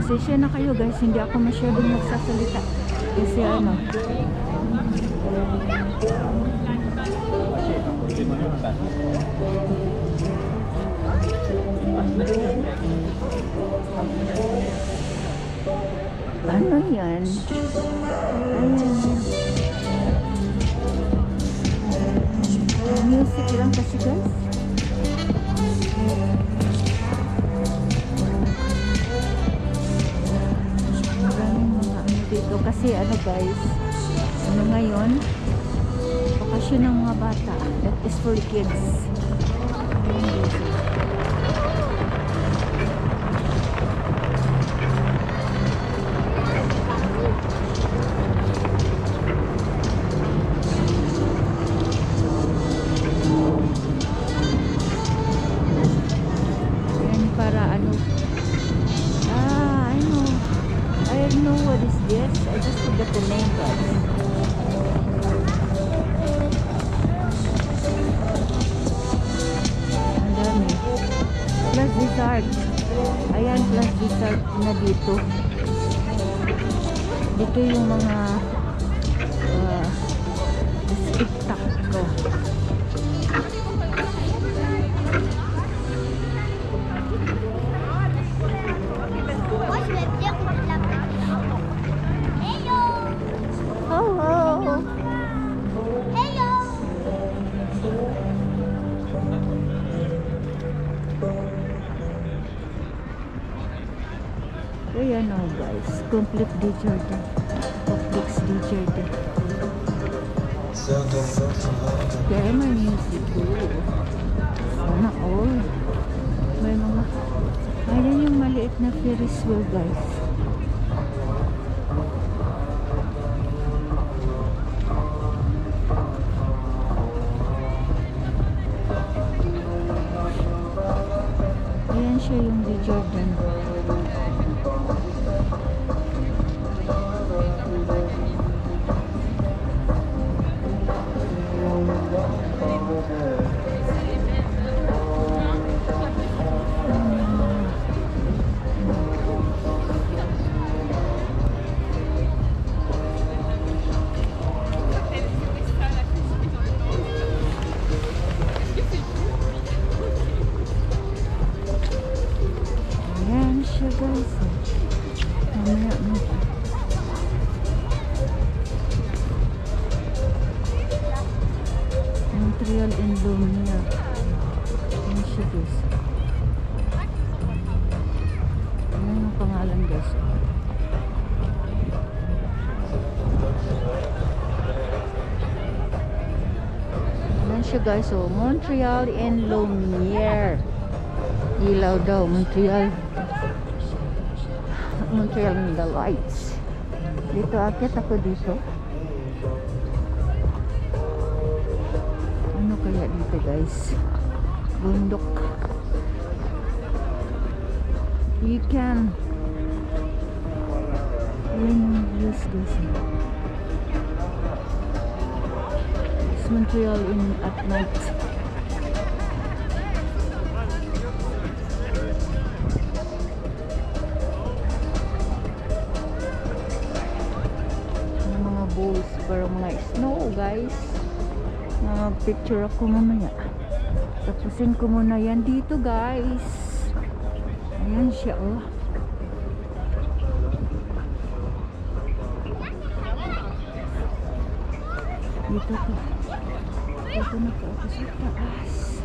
Pasensya na kayo guys, hindi ako masyadong magsasalita kasi ano. Ano yan? Ayan. Music lang kasi guys. Kasi ano guys, ano ngayon, bakasyon ng mga bata, that is for kids. Ayan, plus dessert na dito. Dito yung mga tiktak ko. Ayan o guys, complete dessert. Complex dessert. Kaya may music o. Sana all. May mga... Ayan yung maliit na Ferris wheel guys. Ayan siya yung dessert din. Montréal en Lumière. Ayan siya guys. Ayan yung pangalan guys. Ayan siya guys. So, Montréal en Lumière. Ilaw daw. Montréal. Montréal in the lights. Dito akit ako dito. Ano kaya dito guys? Bundok. You can win this guys. It's Montréal in at night. Bulls, parang mga snow guys. Picture ako mamaya, tapusin ko muna yan dito guys. Ayan siya oh. Dito ko, dito na po ako sa taas.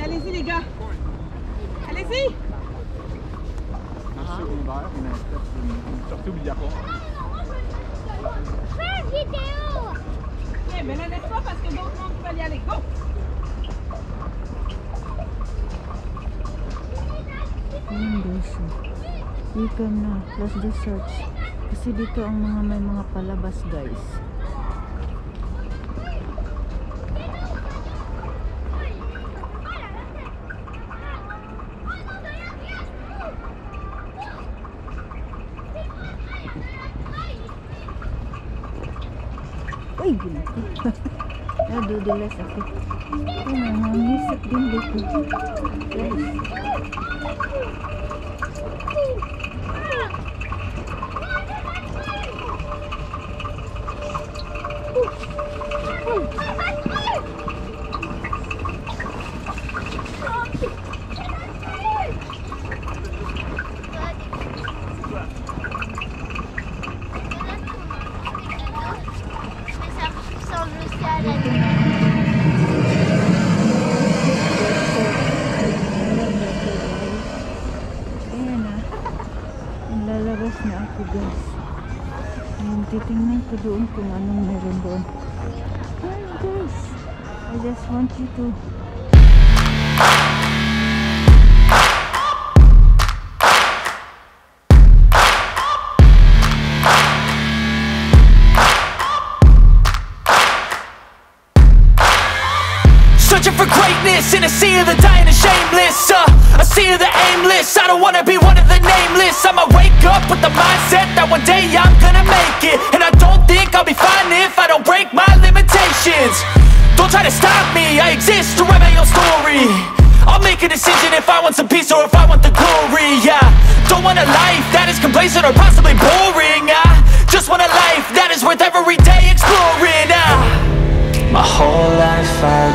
Allez-y les gars, allez-y. Fais une vidéo. Eh mais ne laisse pas parce que d'autres monde peuvent y aller. Go. Dito na, plus desserts. Kasi dito ang mga may mga palabas guys. dégoûtant. Un, deux, deux, là, ça fait. Oh, maman, mais c'est bien dégoûtant. Ako guys, and titingnan ko doon kung anong meron doon. Hi guys, I just want you to searching for greatness in a sea of the dying and shameless, a sea of the aimless. I don't wanna be one of the nameless. I'ma wake up with the mindset that one day I'm gonna make it, and I don't think I'll be fine if I don't break my limitations. Don't try to stop me, I exist to write my own story. I'll make a decision if I want some peace or if I want the glory. Yeah, don't want a life that is complacent or possibly boring. I just want a life that is worth every day exploring. My whole life I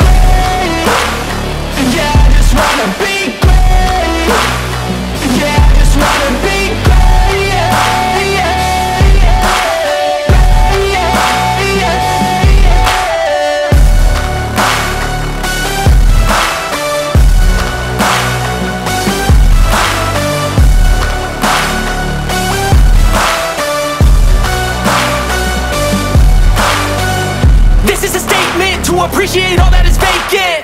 great. Yeah, I just wanna be great. Appreciate all that is vacant.